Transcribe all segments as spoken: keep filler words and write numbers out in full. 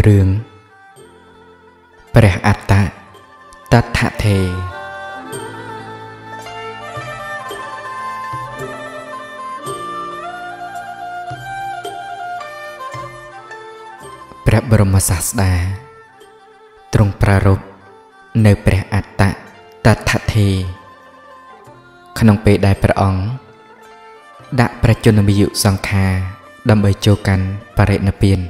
เรื่องพระอัตตะตัทธะเทพระบรมศาสดาตรงประรบในพระอัตตะตัทธะเทขนมเปได้พระองค์ดักประจุนมิยุสังคาดำเบยโจกันปะเรนเปียน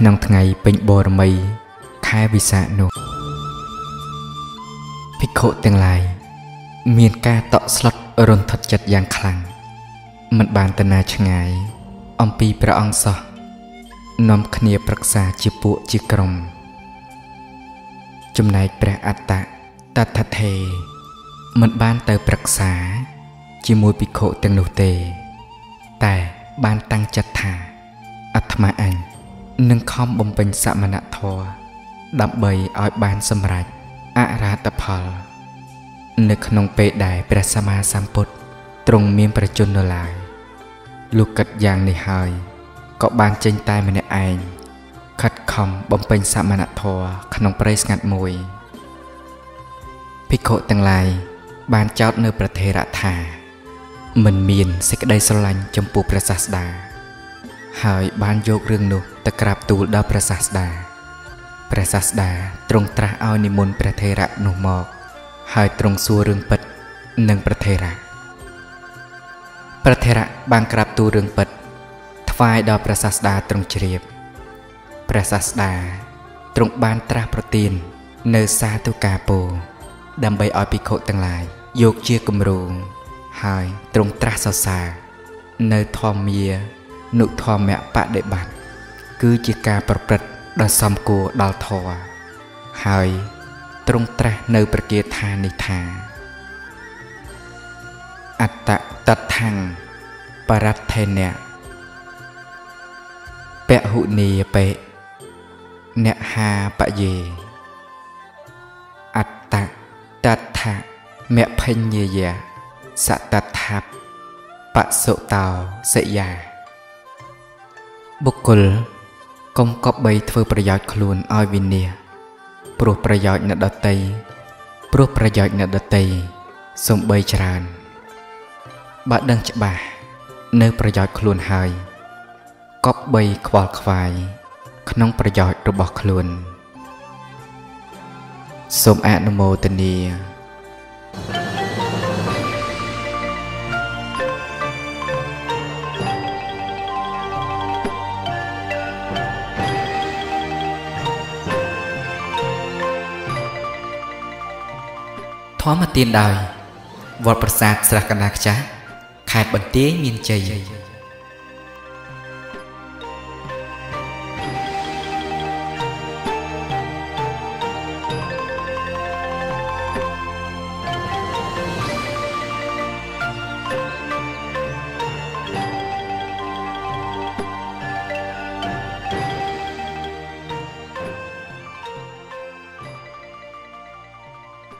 ขนมไงเป็นโบรมัยค่ายวิสาโนภิกขุเตียงลายเมียนกาต่อสลัดรนทดจัดอย่างคลังมันบานตนาชงายอมปีพระองค์สอนอมคเนียปรักษาจิปุจิกรมจุมนายพระอัตตะตัทธะเทมันบ้านเตยปรักษาจิมวยปิโคเตียงโนเตแต่บ้านตั้งจัตถาอัตมาอันนึงคอมบมเป็นสมณะทอดับเบยอ้อยบ้านสมรัยอาราตพลในขนมเปได้พระสมาสัมพุทธตรงเมียนประจุนลายลูกกัดยางในหอยก็บ้านเจงตายมาในอันขัดคอมบมเป็นสมณะทอขนมเปรสงัดมวยปิโคเตียงลายบ้านเจ้าเนื้อประเทศธามันเมียนเสกได้สลันจมปูประศาสดาหายบ้านโยกเรื่องนุตะกราบตูดาวประศาสดาประศาสดาตรงตราเอานิมนต์ประเทศหนุมอกหายตรงสัวเรื่องปิดหนึ่งประเทศประเทศบางกราบตูเรื่องปิดทวายดาวประศาสดาตรงเฉียบประศาสดาตรงบ้านตราโปรตีนเนื้อซาตุกาโปดำใบอ้อยปิโคต่างหลายโยกเชี่ยกุมรูงหายตรงตราสาวสาเนยทอมเมียหนุทอมแม่ปะเดบัดคือจิกาประปริดดอซัมโกดอทอหายตรงตราเนยประเกียธานิธาอัตตะตัดทังปรัตเทเนเปะหุเนเปะเนหาปะเยอัตตะตัดทะแม่เพ่งเยเยสัตถับปะโสตาวเสยาบุคคลกงกบใบเทอประโยชน์คลุนอวินเนียปลุกประโยชน์นัดเตยปลุกประโยชน์นัดเตยสมใบจรานบะดังฉบะเนื้อประโยชน์คลุนหายกบใบขวาควายขนมประโยชน์ระบบคลุนสมอนุโมทนีพอมาตีนดอยวัดประสาทสระกนาขจักขายบันเตี้ยมีนใจ